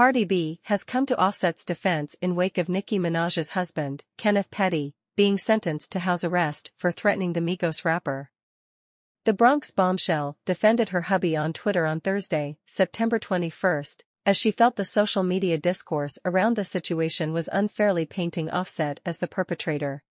Cardi B has come to Offset's defense in wake of Nicki Minaj's husband, Kenneth Petty, being sentenced to house arrest for threatening the Migos rapper. The Bronx bombshell defended her hubby on Twitter on Thursday, September 21, as she felt the social media discourse around the situation was unfairly painting Offset as the perpetrator.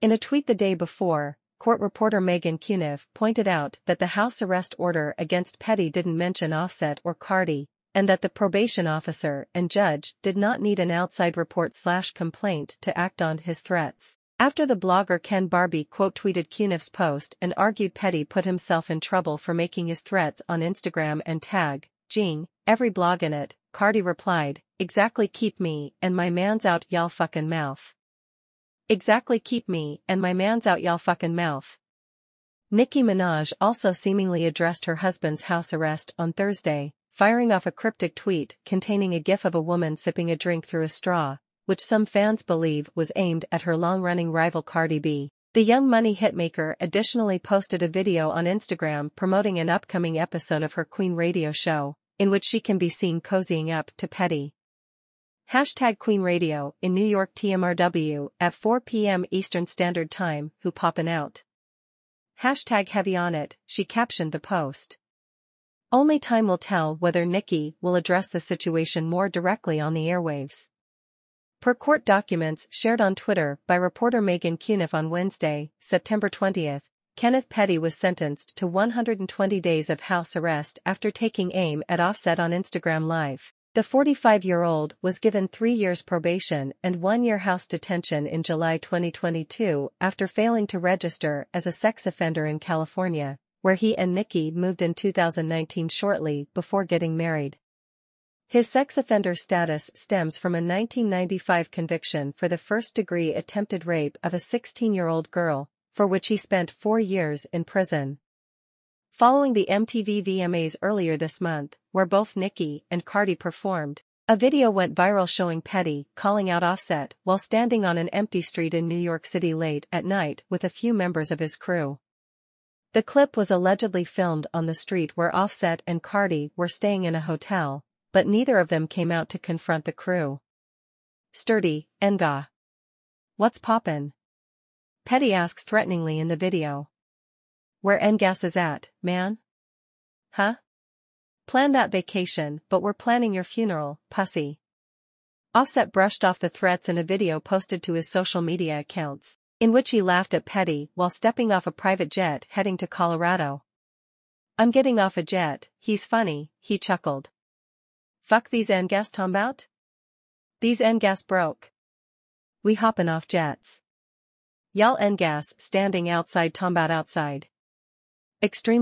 In a tweet the day before, court reporter Meghan Cuniff pointed out that the house arrest order against Petty didn't mention Offset or Cardi, and that the probation officer and judge did not need an outside report/complaint to act on his threats. After the blogger Ken Barbie quote-tweeted Cuniff's post and argued Petty put himself in trouble for making his threats on Instagram and tagging every blog in it, Cardi replied, "Exactly, keep me and my mans out y'all fucking mouth. Exactly, keep me and my mans out y'all fucking mouth." Nicki Minaj also seemingly addressed her husband's house arrest on Thursday, firing off a cryptic tweet containing a gif of a woman sipping a drink through a straw, which some fans believe was aimed at her long-running rival Cardi B. The Young Money hitmaker additionally posted a video on Instagram promoting an upcoming episode of her Queen Radio show, in which she can be seen cozying up to Petty. #QueenRadio in New York TMRW at 4 p.m. Eastern Standard Time, who poppin' out. #HeavyOnIt, she captioned the post. Only time will tell whether Nicki will address the situation more directly on the airwaves. Per court documents shared on Twitter by reporter Meghan Cuniff on Wednesday, September 20, Kenneth Petty was sentenced to 120 days of house arrest after taking aim at Offset on Instagram Live. The 45-year-old was given 3 years probation and 1 year house detention in July 2022 after failing to register as a sex offender in California, where he and Nicki moved in 2019 shortly before getting married. His sex offender status stems from a 1995 conviction for the first-degree attempted rape of a 16-year-old girl, for which he spent 4 years in prison. Following the MTV VMAs earlier this month, where both Nicki and Cardi performed, a video went viral showing Petty calling out Offset while standing on an empty street in New York City late at night with a few members of his crew. The clip was allegedly filmed on the street where Offset and Cardi were staying in a hotel, but neither of them came out to confront the crew. Sturdy, Nga. What's poppin'? Petty asks threateningly in the video. Where Nga's is at, man? Huh? Plan that vacation, but we're planning your funeral, pussy. Offset brushed off the threats in a video posted to his social media accounts, in which he laughed at Petty while stepping off a private jet heading to Colorado. "I'm getting off a jet, he's funny," he chuckled. "Fuck these Nga's tombout? These Nga's broke. We hoppin' off jets. Y'all Nga's standing outside tombout outside." Extreme.